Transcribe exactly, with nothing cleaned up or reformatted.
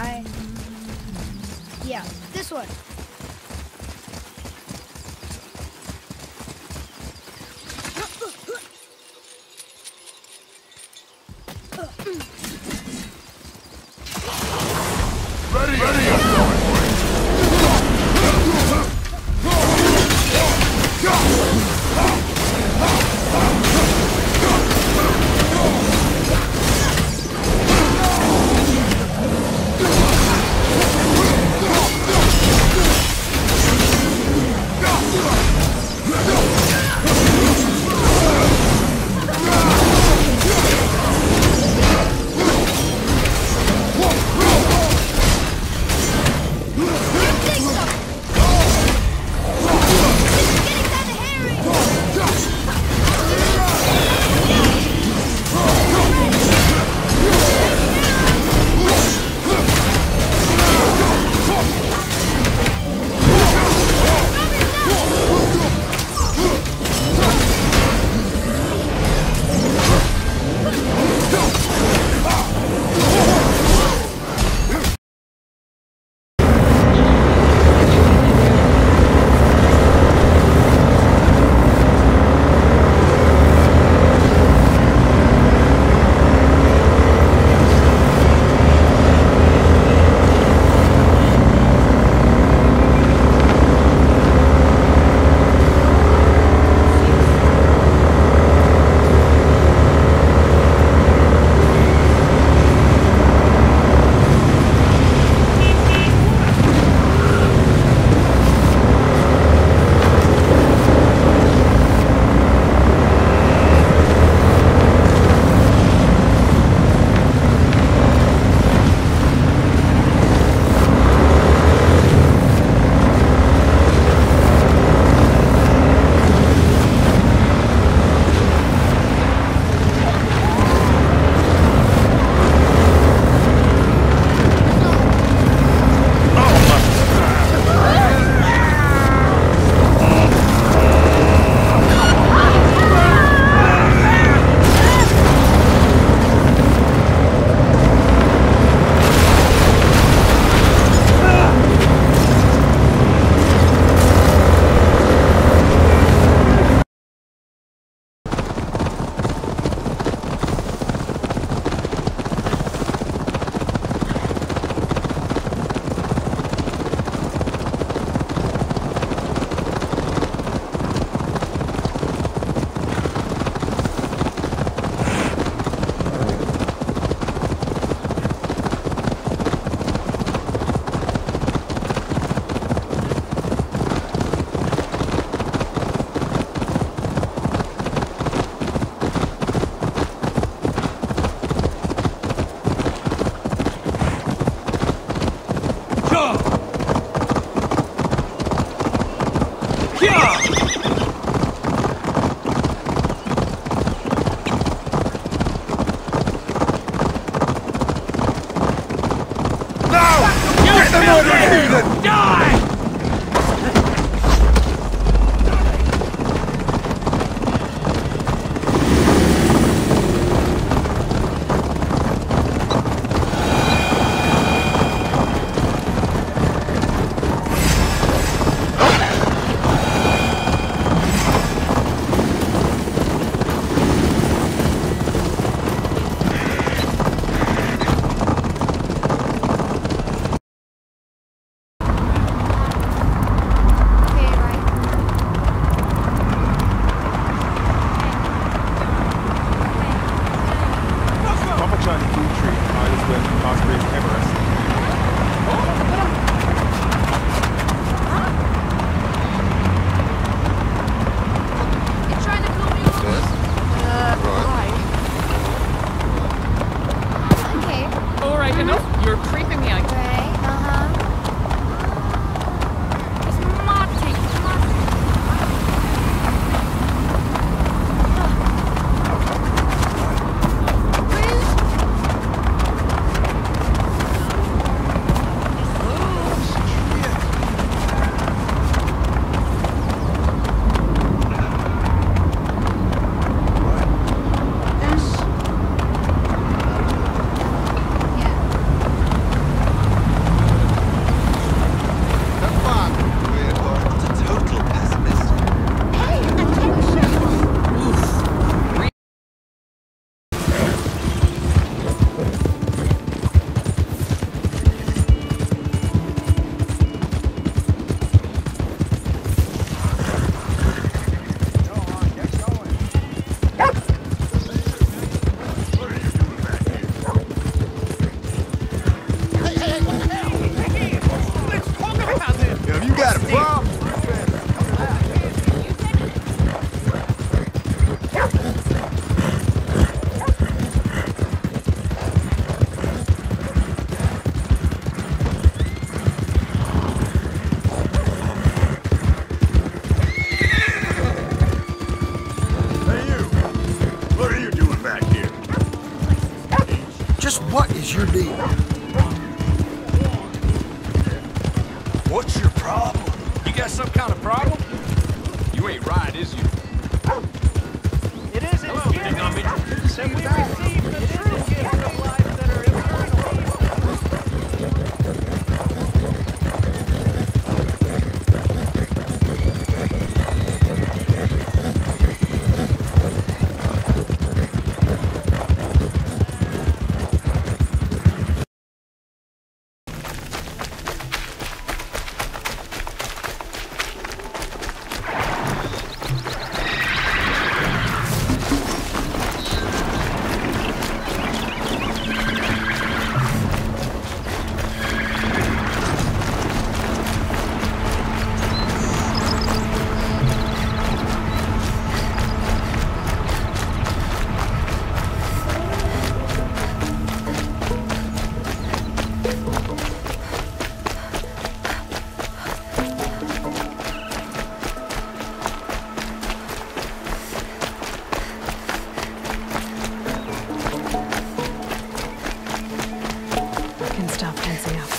I... Yeah, this one. deep. What's your problem? You got some kind of problem? You ain't right, is you? It is in Hello, big nummy. Said we received the true gift of life that are stop tensing up.